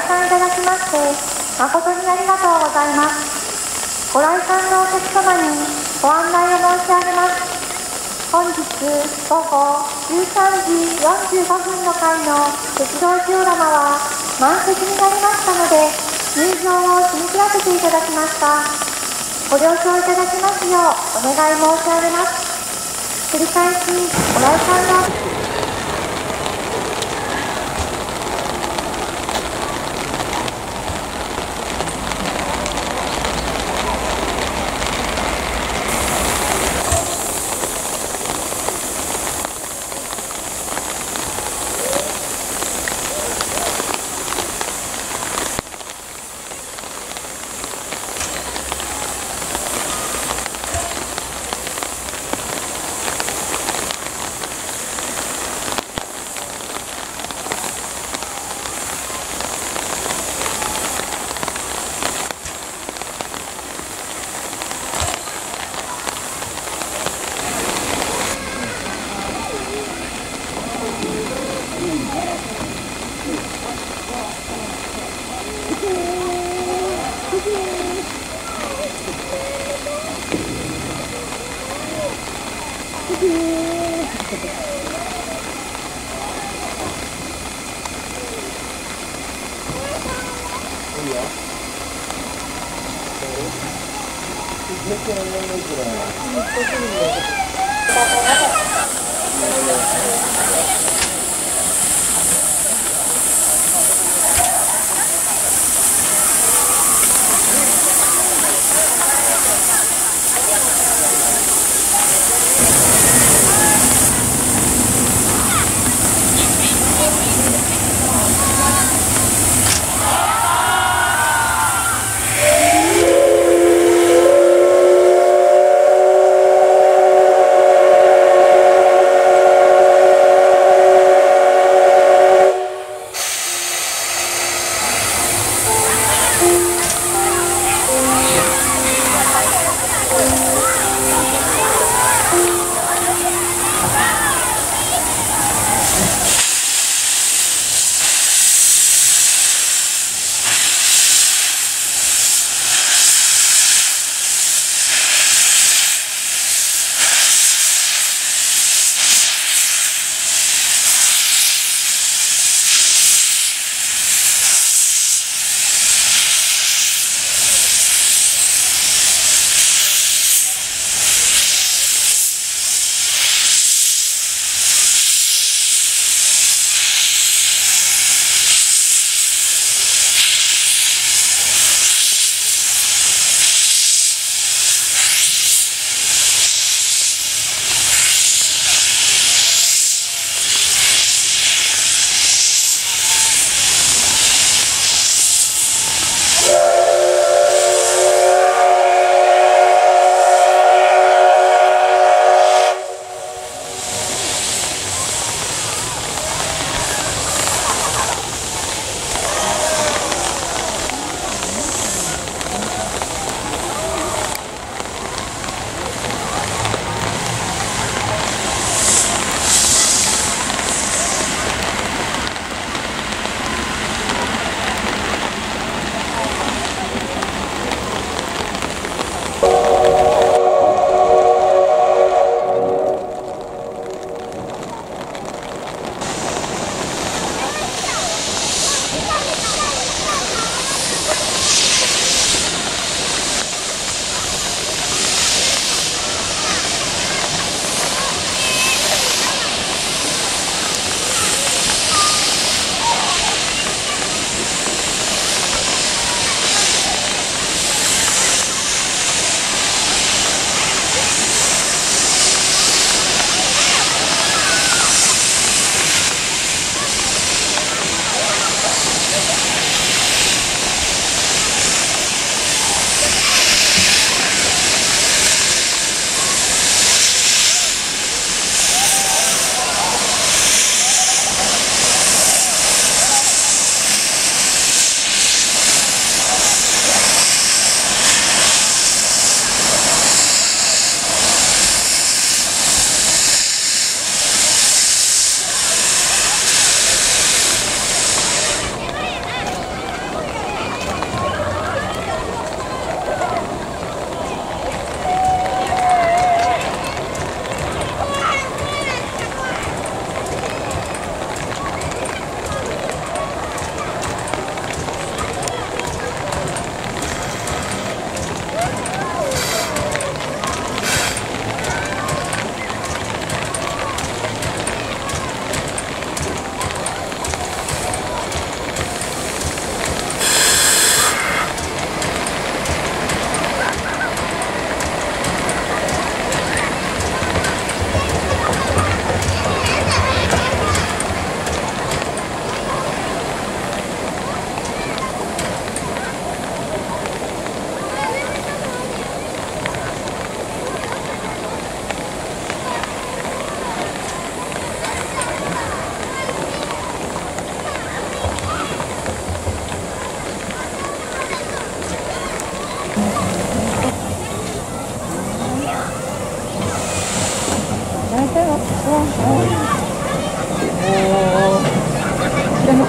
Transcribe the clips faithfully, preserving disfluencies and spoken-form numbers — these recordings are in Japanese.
館いただきまして誠にありがとうございます。ご来館のお客様にご案内を申し上げます。本日午後じゅうさんじよんじゅうごふんの回の鉄道ジオラマは満席になりましたので、入場を締め切らせていただきました。ご了承いただきますようお願い申し上げます。繰り返しご来館の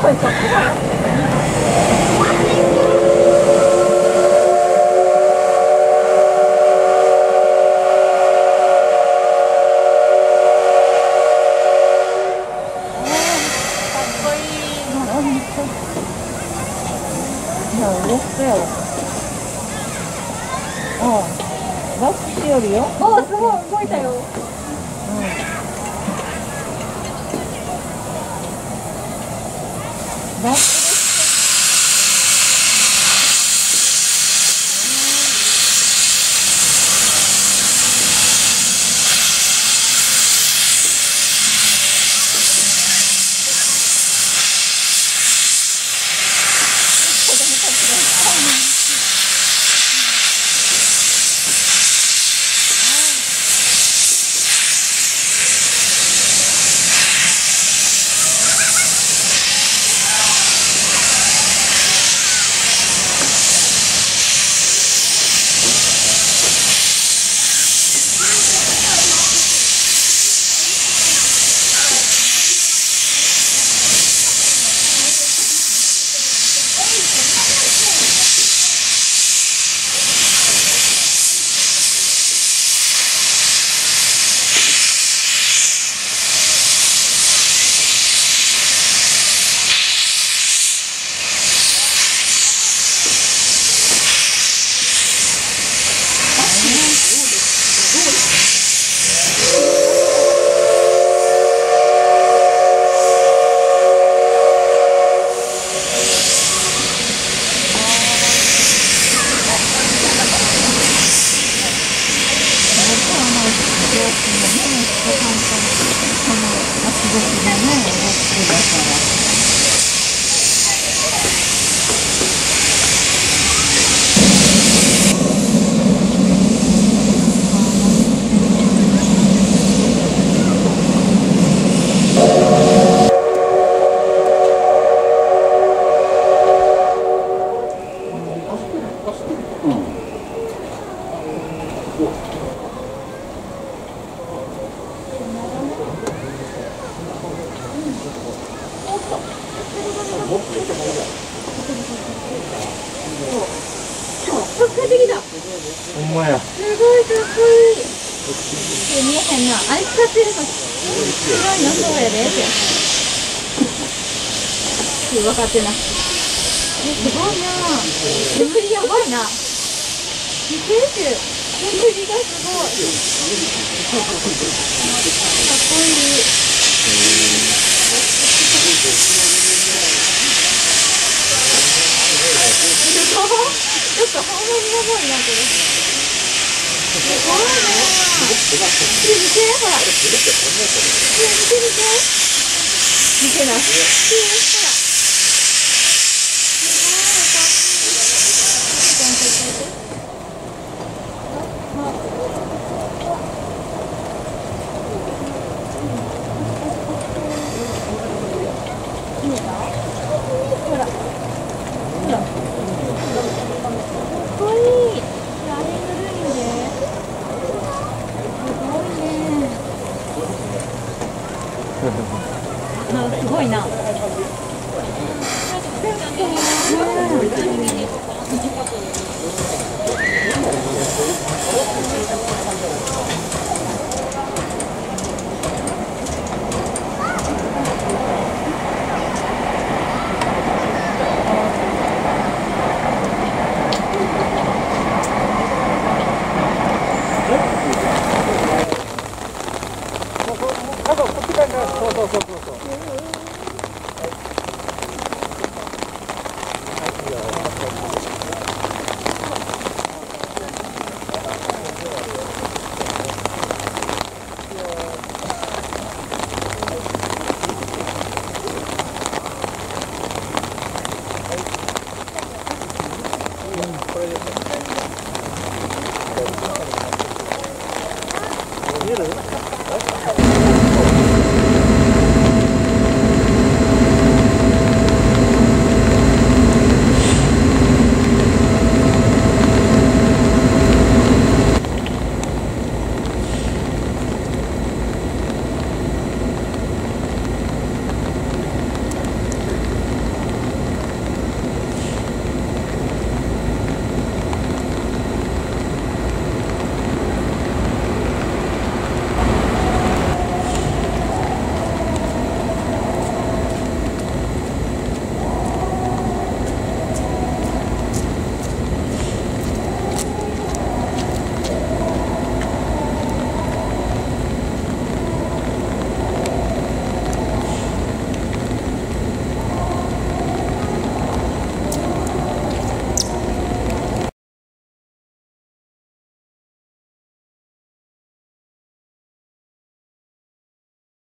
見える？